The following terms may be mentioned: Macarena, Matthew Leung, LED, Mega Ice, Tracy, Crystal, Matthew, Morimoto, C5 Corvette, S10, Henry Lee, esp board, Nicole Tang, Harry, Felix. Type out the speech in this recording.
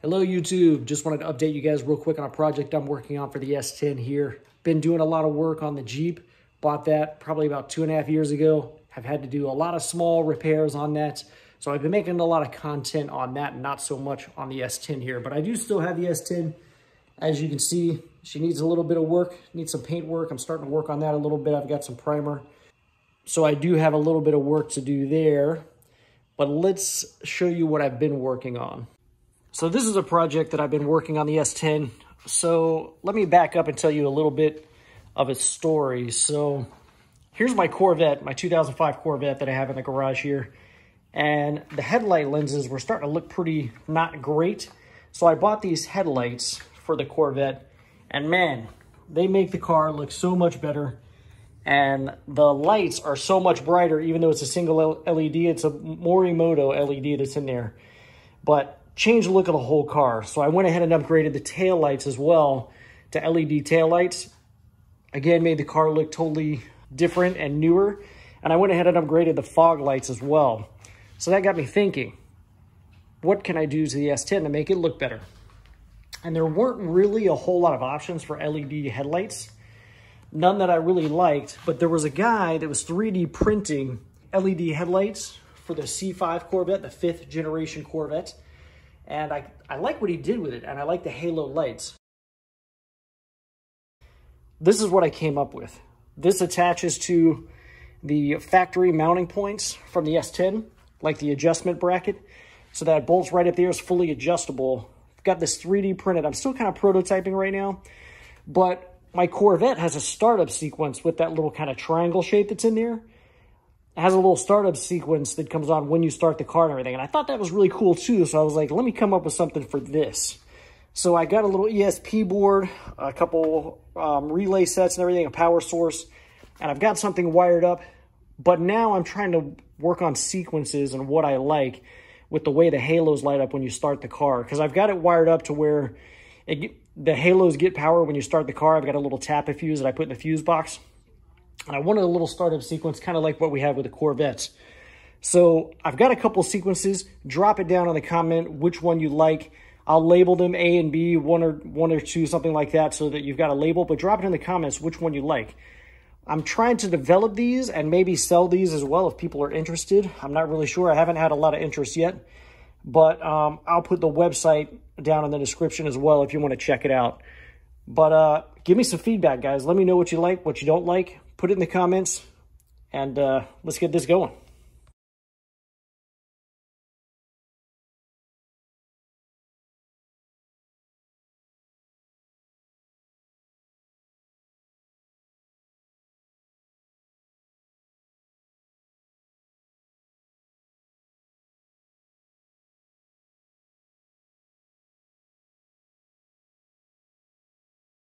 Hello YouTube, just wanted to update you guys real quick on a project I'm working on for the S10 here. Been doing a lot of work on the Jeep, bought that probably about 2.5 years ago. Have had to do a lot of small repairs on that. So I've been making a lot of content on that, not so much on the S10 here, but I do still have the S10. As you can see, she needs a little bit of work, needs some paint work. I'm starting to work on that a little bit. I've got some primer. So I do have a little bit of work to do there, but let's show you what I've been working on. So this is a project that I've been working on the S10. So let me back up and tell you a little bit of its story. So here's my Corvette, my 2005 Corvette that I have in the garage here. And the headlight lenses were starting to look pretty not great. So I bought these headlights for the Corvette, and man, they make the car look so much better. And the lights are so much brighter, even though it's a single LED, it's a Morimoto LED that's in there. But changed the look of the whole car. So I went ahead and upgraded the taillights as well to LED taillights. Again, made the car look totally different and newer. And I went ahead and upgraded the fog lights as well. So that got me thinking, what can I do to the S10 to make it look better? And there weren't really a whole lot of options for LED headlights. None that I really liked, but there was a guy that was 3D printing LED headlights for the C5 Corvette, the 5th generation Corvette. And I like what he did with it, and I like the halo lights. This is what I came up with. This attaches to the factory mounting points from the S10, like the adjustment bracket. So that bolts right up there is fully adjustable. I've got this 3D printed. I'm still kind of prototyping right now, but my Corvette has a startup sequence with that little kind of triangle shape that's in there. It has a little startup sequence that comes on when you start the car and everything. And I thought that was really cool too. So I was like, let me come up with something for this. So I got a little ESP board, a couple relay sets and everything, a power source. And I've got something wired up. But now I'm trying to work on sequences and what I like with the way the halos light up when you start the car. Because I've got it wired up to where the halos get power when you start the car. I've got a little tap of fuse that I put in the fuse box. And I wanted a little startup sequence, kind of like what we have with the Corvettes. So I've got a couple sequences. Drop it down in the comment which one you like. I'll label them A and B, one or two, something like that, so that you've got a label. But drop it in the comments which one you like. I'm trying to develop these and maybe sell these as well if people are interested. I'm not really sure. I haven't had a lot of interest yet. But I'll put the website down in the description as well if you want to check it out. But give me some feedback, guys. Let me know what you like, what you don't like. Put it in the comments, and let's get this going.